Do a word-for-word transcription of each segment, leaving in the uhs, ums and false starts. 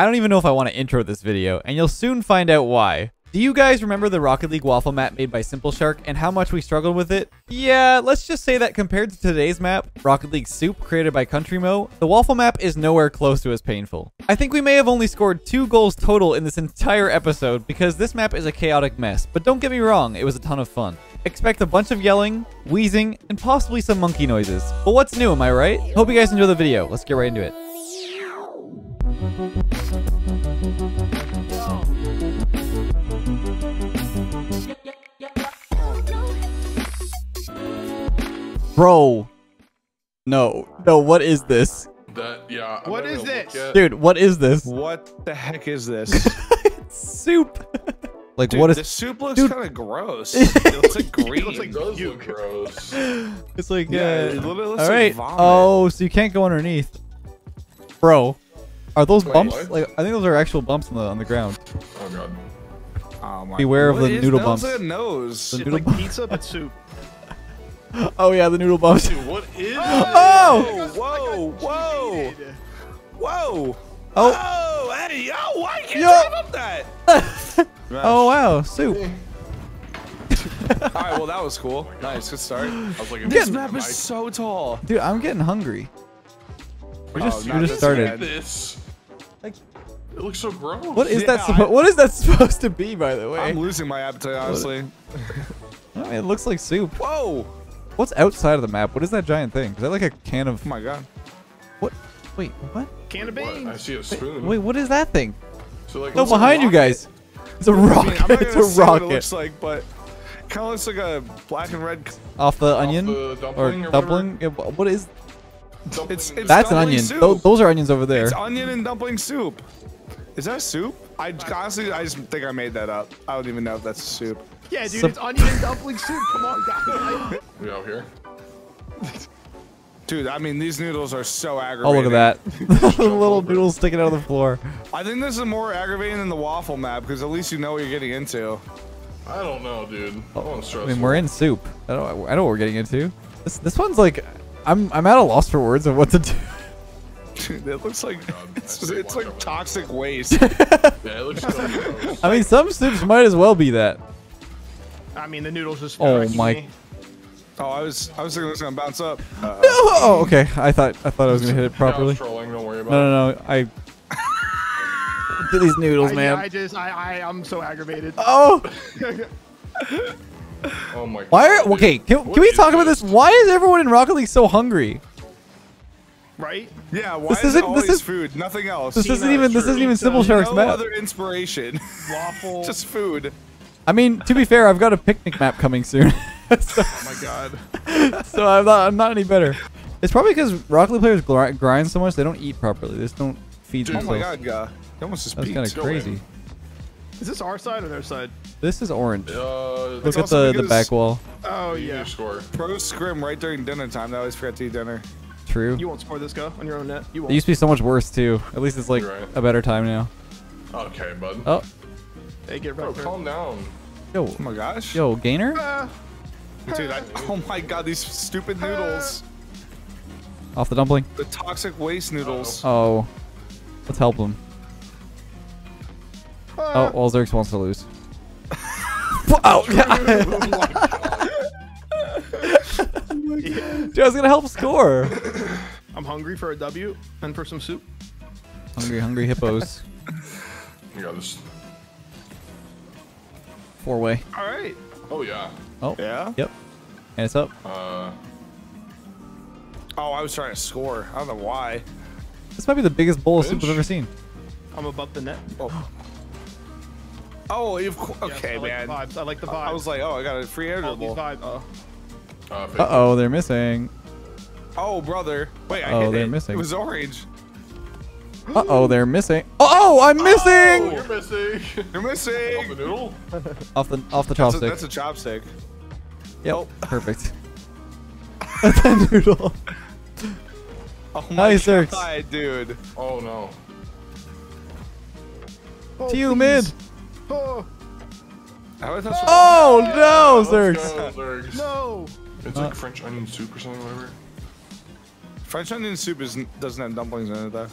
I don't even know if I want to intro this video, and you'll soon find out why. Do you guys remember the Rocket League waffle map made by Simple Shark and how much we struggled with it? Yeah, let's just say that compared to today's map, Rocket League Soup created by Countrymo, the waffle map is nowhere close to as painful. I think we may have only scored two goals total in this entire episode because this map is a chaotic mess, but don't get me wrong, it was a ton of fun. Expect a bunch of yelling, wheezing, and possibly some monkey noises. But what's new, am I right? Hope you guys enjoy the video. Let's get right into it. Bro, no, no, what is this? That, yeah, I'm what is this? At... Dude, what is this? What the heck is this? It's soup. Like, dude, what is this? Soup looks kind of gross. It looks like green. It looks like those look gross. It's like, yeah, uh, it literally looks all right. Like oh, so you can't go underneath. Bro, are those Wait, bumps? What? Like, I think those are actual bumps on the, on the ground. Oh, God. Oh, my Beware what of the is? noodle that bumps. That looks like a nose. It's like bumps. Pizza, but soup. Oh yeah, the noodle bumps. Dude, what is oh! Whoa! Whoa! Whoa! Oh! Oh! Hey, yo! Why can't I up that? Oh wow, soup. All right, well that was cool. Nice, good start. I was like, this map is so tall, dude. I'm getting hungry. We just we just started. Like, it looks so gross. What is that? What is that supposed to be, by the way? I'm losing my appetite, honestly. I mean, it looks like soup. Whoa! What's outside of the map? What is that giant thing? Is that like a can of... Oh my god. What? Wait, what? Can of beans. What? I see a spoon. Wait, wait, what is that thing? So like, no, behind you guys. It's a rocket. I mean, it's a rocket. What it looks like, but it kind of looks like a black and red... Off the Off onion? The dumpling or, or dumpling? Or what is... Dumpling. It's, it's That's an onion. Th those are onions over there. It's onion and dumpling soup. Is that soup? I honestly, I just think I made that up. I don't even know if that's soup. Yeah, dude, Sup it's onion and dumpling soup. Come on, guys. We out here? Dude, I mean, these noodles are so aggravating. Oh, look at that. The little noodles sticking out of the floor. I think this is more aggravating than the waffle map, because at least you know what you're getting into. I don't know, dude. Oh, I mean, we're in soup. I know, I know what we're getting into. This this one's like, I'm, I'm at a loss for words of what to do. Dude, it looks like it's, it's like toxic waste. Yeah, it looks so gross. I mean, some soups might as well be that. I mean, the noodles just. Oh my! Me. Oh, I was I was thinking it was gonna bounce up. Uh, no! Oh, okay. I thought I thought I was gonna hit it properly. Yeah, I was trolling, don't worry about no, no, no. I. These noodles, I, man. I just I I I'm so aggravated. Oh. Oh my. God, Why? Are, okay, can, can we talk this? about this? Why is everyone in Rocket League so hungry? Right? Yeah. Why this is isn't, it always this is, food? Nothing else. This isn't even this isn't even Simple Shark's map. No other inspiration. Waffle. Just food. I mean, to be fair, I've got a picnic map coming soon. So, oh my god! So I'm not, I'm not any better. It's probably because Rocket League players gr grind so much they don't eat properly. They just don't feed Dude, themselves. Oh my god, guy! Almost just That's kind of crazy. In. Is this our side or their side? This is orange. Uh, Look at the the back wall. Oh yeah. Score. Pro scrim right during dinner time. I always forgot to eat dinner. True. You won't score this guy on your own net. You won't. It used to be so much worse too. At least it's like right. a better time now. Okay, bud. Oh. Hey, get right Bro, calm down. Yo, oh my gosh. Yo, gainer? Uh, Dude, I, oh my god, these stupid noodles. Off the dumpling. The toxic waste noodles. Uh-oh. Oh. Let's help them. Uh, oh, well, Zerx wants to lose. Oh, dude, I was going to help score. I'm hungry for a W and for some soup. Hungry, hungry hippos. You got this. Four way. All right. Oh yeah. Oh yeah. Yep. And it's up. Uh. Oh, I was trying to score. I don't know why. This might be the biggest bowl Finch? of soup I've ever seen. I'm above the net. Oh. Oh, of course. Okay, yeah, I man. Like I like the vibes. I was like, oh, I got a free air dribble. Uh oh, they're missing. Oh brother. Wait, I oh, hit they're it. missing. It was orange. Uh oh, they're missing. Oh, I'm missing. Oh, you're missing. You're missing. Off the noodle. Off the off the chopstick. That's a, that's a chopstick. Yep. Oh. Perfect. That's a noodle. Oh my nice, god, Zerx. dude. Oh no. Oh, to you, mid. Oh. Oh no, Zerx. Go, Zerx. No. It's uh, like French onion soup or something, whatever. French onion soup is doesn't have dumplings in it though.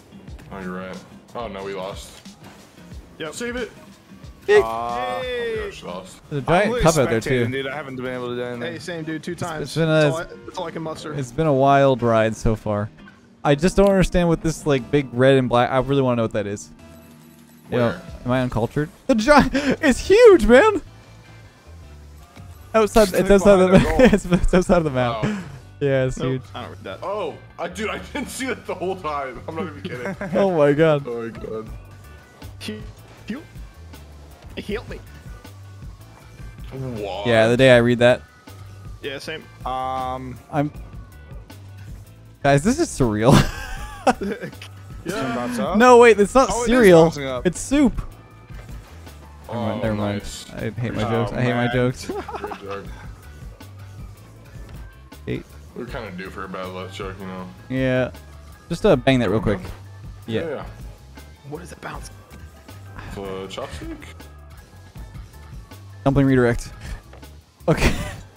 Oh, you're right. Oh no, we lost. Yep. Save it. Uh, hey. There's a giant cup out there too. Dude, I haven't been able to do anything. Hey, same dude, two times. It's been a, it's all, I, it's all I can muster. It's been a wild ride so far. I just don't understand what this like big red and black. I really want to know what that is. Where? You know, am I uncultured? The giant. It's huge, man. Outside, it's outside of the. It's, it's outside of the map. Wow. Yeah, it's nope. Huge. I don't read that. Oh, I, dude, I didn't see that the whole time. I'm not even kidding. Oh my god. Oh my god. He, he, Heal me. What? Yeah, the day I read that. Yeah, same. Um, I'm. Guys, this is surreal. Yeah. No, wait, it's not oh, cereal. It it's soup. Oh, never mind. Nice. I hate my jokes. Oh, I hate man. my jokes. Eight. We're kind of due for a bad luck shark, you know. Yeah. Just uh, bang that real quick. Yeah. Yeah, yeah. What is it bounce? It's a chopstick. Dumpling redirect. Okay.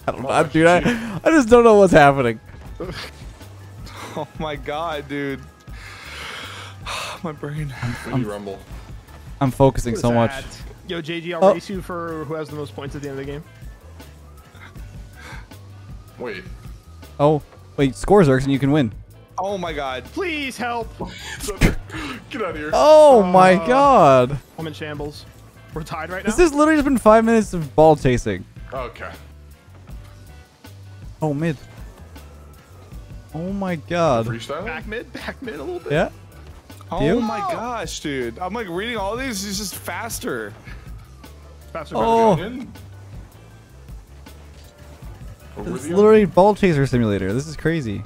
I don't know, oh, dude. I, I just don't know what's happening. Oh my god, dude. My brain. I'm, I'm rumble. I'm focusing so much. That? Yo, J G, I'll oh. race you for who has the most points at the end of the game. Wait. Oh, wait. Score Zerx and you can win. Oh my god. Please help. Get out of here. Oh uh, my god. I'm in shambles. We're tied right now. This has literally just been five minutes of ball chasing. Okay. Oh, mid. Oh my god. Freestyle? Back mid? Back mid a little bit? Yeah. Oh you? my gosh, dude. I'm like reading all these. It's just faster. Faster. Oh. Faster. It's literally ball chaser simulator. This is crazy.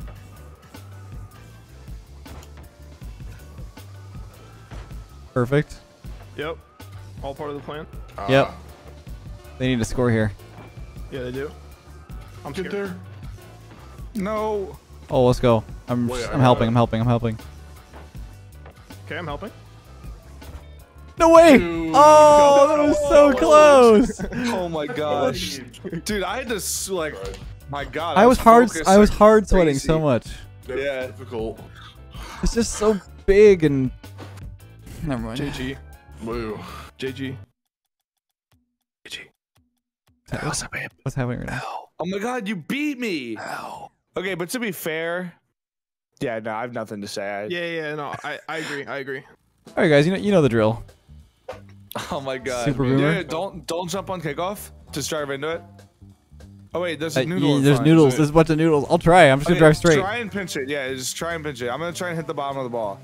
Perfect. Yep. All part of the plan. Uh, yep. They need to score here. Yeah, they do. I'm scared. Get there. No. Oh, let's go. I'm Wait, I'm helping. It. I'm helping. I'm helping. Okay, I'm helping. No way! Dude. Oh, that was so oh, close! Oh my gosh, dude! I had to like, right. my God. I, I was hard. I was hard crazy. sweating so much. Yeah, difficult. It's just so big and. Never mind. J G. Woo. J G. J G. What's, What's happening right now? Oh my God! You beat me. Ow. Okay, but to be fair, yeah, no, I have nothing to say. I... Yeah, yeah, no, I, I agree. I agree. All right, guys, you know you know the drill. Oh my god, Super dude! Don't don't jump on kickoff. Just drive into it. Oh wait, there's uh, noodles. Yeah, there's fine, noodles. Right? There's a bunch of noodles. I'll try. I'm just okay, gonna drive straight. Try and pinch it. Yeah, just try and pinch it. I'm gonna try and hit the bottom of the ball.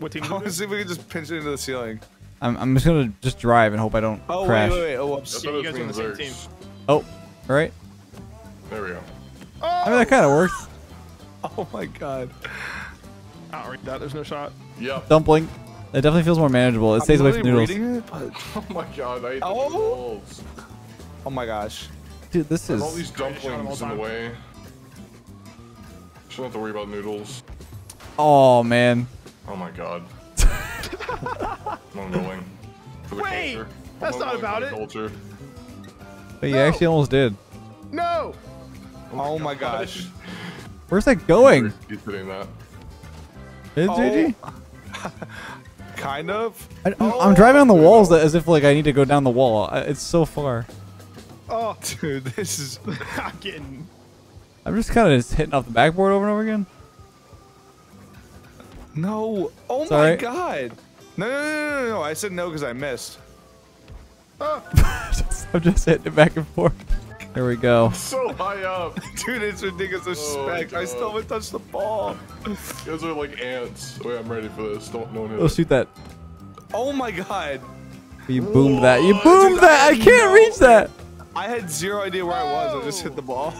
What team? I want to see if we can just pinch it into the ceiling. I'm I'm just gonna just drive and hope I don't oh, crash. Oh wait, wait, wait. Oh, whoops. Yeah, you guys are on the same team. Oh, all right. There we go. Oh! I mean that kind of works. Oh my god. I don't read that. There's no shot. Yep. Dumpling. It definitely feels more manageable. It stays away from noodles. It, but... Oh my god, I ate the oh. noodles. Oh my gosh. Dude, this There's is... all these dumplings all in the way. Just don't have to worry about noodles. Oh man. Oh my god. I'm going for the Wait! Culture. That's not about it. Culture. But you no. actually almost did. No! Oh my, oh gosh. my gosh. Where's that going? He's hitting that. Did J G? Kind of. I, I'm, oh, I'm driving on the walls that, as if like I need to go down the wall. I, it's so far. Oh, dude, this is not getting. I'm just kind of just hitting off the backboard over and over again. No. Oh it's my right. god. No, no, no, no, no. I said no because I missed. Oh. I'm just hitting it back and forth. There we go. So high up. Dude, it's ridiculous respect. Oh, I still haven't touched the ball. Those are like ants. Wait, I'm ready for this. Don't know anything. Oh, shoot that. Oh my god. You boomed Whoa. that. You boomed Dude, that. I, I can't no. reach that. I had zero idea where oh. I was. I just hit the ball.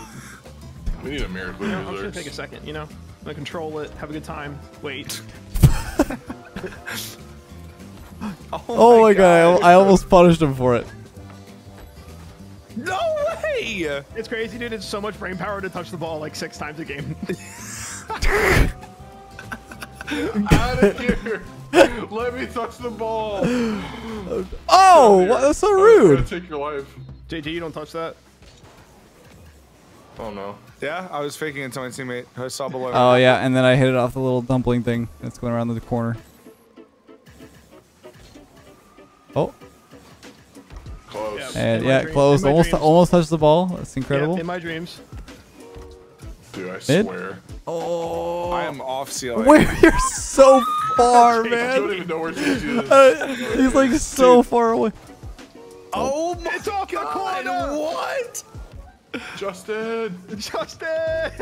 We need a miracle. You know, I'm just going to take a second, you know? I'm going to control it. Have a good time. Wait. oh, my oh my god. god. I almost punished him for it. No way! It's crazy, dude. It's so much brain power to touch the ball like six times a game. Out of here! Let me touch the ball. Oh, what? That's so rude. I'm gonna take your life. J G, you don't touch that. Oh no. Yeah, I was faking it to my teammate. I saw below. Oh yeah, and then I hit it off the little dumpling thing that's going around the corner. Oh. Close. Yeah, and yeah, dreams, close. Almost dreams. almost touched the ball. That's incredible. Yeah, in my dreams. Dude, I Mid? swear. Oh. I am off C L A. Where you're so far, man. I don't even know where she is. Uh, he's like so Dude. far away. Oh, oh my God. God. What? Justin! Justin!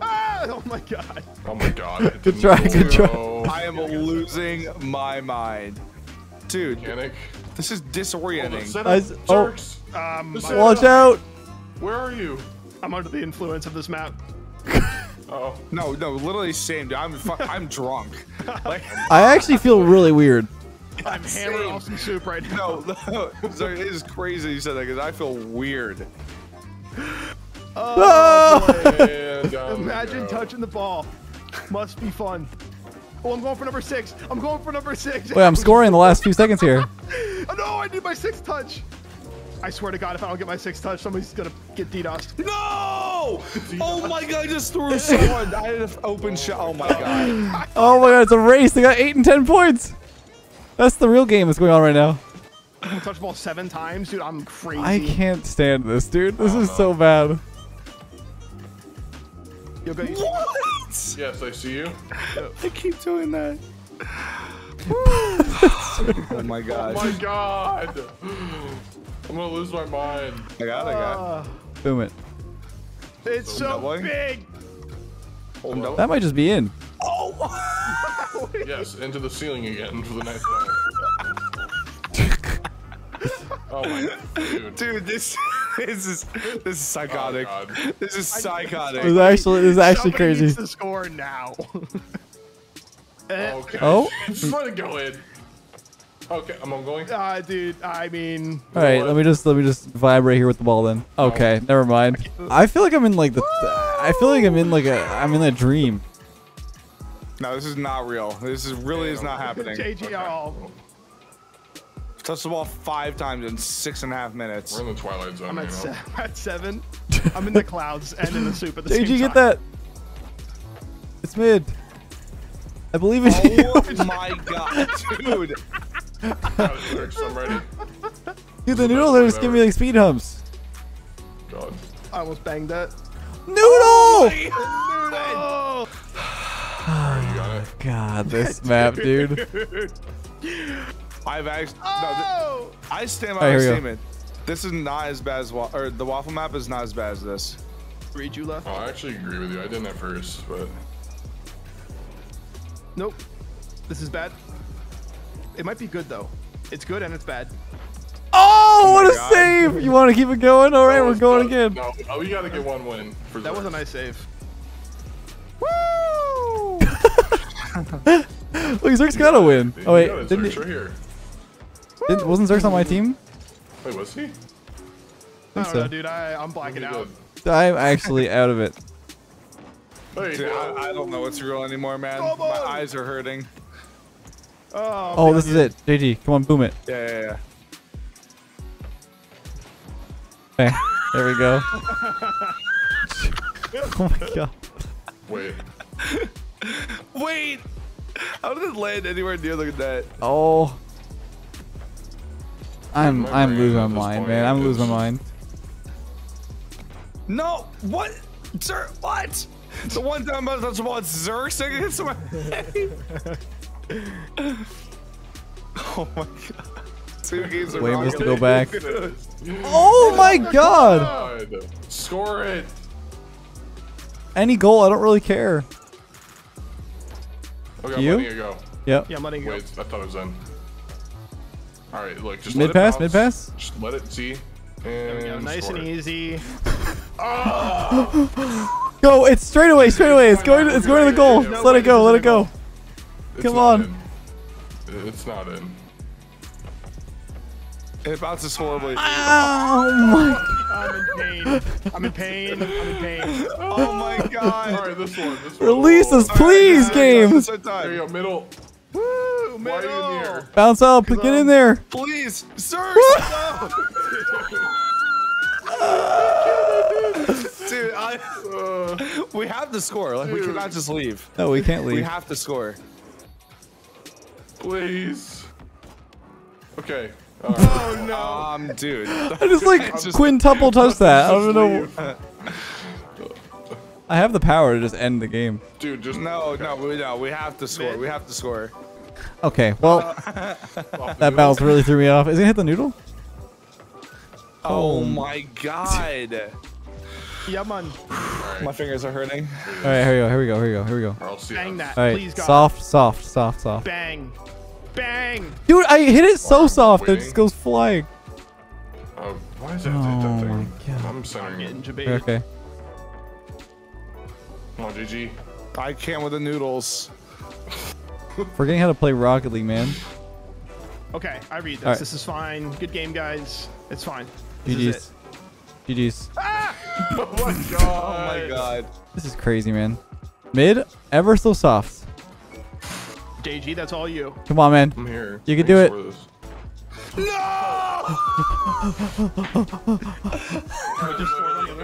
Ah, oh my God! Oh my God! Good try, good try. I am losing my mind, dude. Mechanic. This is disorienting. Up, I, oh, um, watch out! Where are you? I'm under the influence of this map. Oh no, no, literally same. Dude. I'm fu I'm drunk. Like, I actually feel really weird. I'm hammering off some soup right now. No, no, sorry, it is crazy you said that because I feel weird. Oh, no! Imagine touching the ball. Must be fun. Oh, I'm going for number six. I'm going for number six. Wait, I'm scoring in the last few seconds here. Oh, no, I need my sixth touch. I swear to God, if I don't get my sixth touch, somebody's going to get DDoSed. No! DDoSed. Oh, my God. I just threw someone. I had an open shot. Oh, my God. Oh, my God. It's a race. They got eight and ten points. That's the real game that's going on right now. I touch ball seven times, dude. I'm crazy. I can't stand this, dude. This is know. so bad. You'll go, what? Yes, I see you. I keep doing that. Oh my God. Oh my God. I'm gonna lose my mind. I got it. I got it. Boom it. It's so, so big. Hold that might just be in. Oh. Yes, into the ceiling again for the next time. Oh my dude. Dude, this this is this is psychotic. Oh this is psychotic. This is actually this is actually Somebody crazy. Needs to score now. Okay. Oh, just let it go in. Okay, I'm going. Ah, uh, dude. I mean. All right, what? let me just let me just vibe right here with the ball then. Okay, oh. never mind. I feel like I'm in like the. Woo! I feel like I'm in like a. I'm in a dream. No, this is not real. This is really yeah, is not happening. J G R. Okay. Touched the ball five times in six and a half minutes. We're in the twilight zone. I'm at, se at seven. I'm in the clouds and in the soup at the same time. J G, get that. It's mid. I believe in you. Oh my God, dude. I'm ready. Dude, the noodle there just gave me like speed humps. God. I almost banged that. Noodle! Oh, you got it. God, this map, dude. I've actually. Oh! No, I stand by my statement. This is not as bad as wa or the waffle map is not as bad as this. Read you left. Oh, I actually agree with you. I didn't at first, but nope. This is bad. It might be good though. It's good and it's bad. Oh, oh what a God. save! You want to keep it going? All right, oh, we're going no, again. No, oh, we gotta get one win. For that was a nice save. Woo! Look, Zerx got a win. Oh wait, yeah, didn't he? Right here. Didn't, wasn't Zerx on my team? Wait, was he? I, I don't so. know, dude. I, I'm blacking out. Good? I'm actually out of it. Dude, I, I don't know what's real anymore, man. Oh, my eyes are hurting. Oh, oh this is it. J G, come on, boom it. Yeah, yeah, yeah. Okay, there we go. Oh my God. Wait. Wait. How did it land anywhere near? Look at that. Oh. I'm I'm losing my mind, man. I'm losing my mind. No, what? Sir, what? The one time I touched the ball, it's Zerx against my head. Oh my God. Two games are wrong. Wait, must to go back. Oh my God. Score it. Any goal, I don't really care. Okay, I'm letting it go. Yep. Yeah, I'm letting it go. Wait, I thought it was in. All right, look, just mid pass, mid pass. Just let it see. And nice and easy. Oh! Go! It's straight away, straight away. It's going, it's going to the goal. Just let it go, let it go. Come on. It's not in. It bounces horribly. Oh my! I'm in pain. I'm in pain. I'm in pain. Oh my God! All right, this one. This one. Release us, please, right, games. There you go, middle. Woo, middle. Why are you near? Bounce up. Get in there. Please, sir. Dude, I, uh, we have to score. Like, dude. We cannot just leave. No, we can't leave. We have to score. Please. Okay. All right. Oh no! Um, dude. I just like I just, quintuple touch that. I don't know. I have the power to just end the game. Dude, just no, no, we no, we have to score. We have to score. Okay. Well, that bounce really threw me off. Is he gonna hit the noodle? Oh, oh my god. Yeah, man. Right. My fingers are hurting. All right, here we go. Here we go. Here we go. Here we go. I'll see Bang that. All right. Please, God. Soft, soft, soft, soft. Bang. Bang. Dude, I hit it so oh, soft that it just goes flying. Uh, why is that, oh that thing? My god. I'm centering it. Okay. Come on, G G. I can't with the noodles. Forgetting how to play Rocket League, man. Okay, I read this. Right. This is fine. Good game, guys. It's fine. This G Gs. Is it. G Gs. Ah! Oh my god. Oh my god. This is crazy, man. Mid, ever so soft. J G, that's all you. Come on, man. I'm here. You can Thanks do it. No!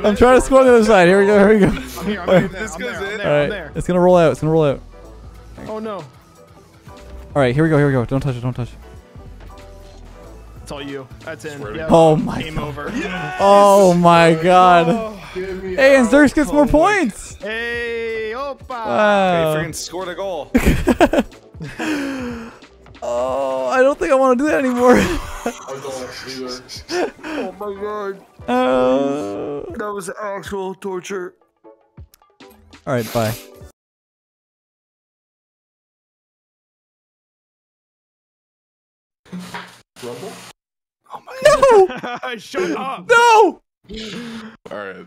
I'm trying to score on the other side. Here we go. Here we go. I'm here. I'm, right. This I'm, there, I'm, there, I'm, there, I'm there. It's gonna roll out. It's gonna roll out. Oh no. All right, here we go, here we go. Don't touch it, don't touch it. It's all you. That's in. Yeah. Oh my Game god. over. Yes! Oh my god. Oh, hey, and Zerx gets more points. Hey, opa. Wow. Hey, freaking scored a goal. Oh, I don't think I want to do that anymore. Oh my god. Oh. That was actual torture. All right, bye. Rumble? Oh my god. No! Shut up! No! Alright.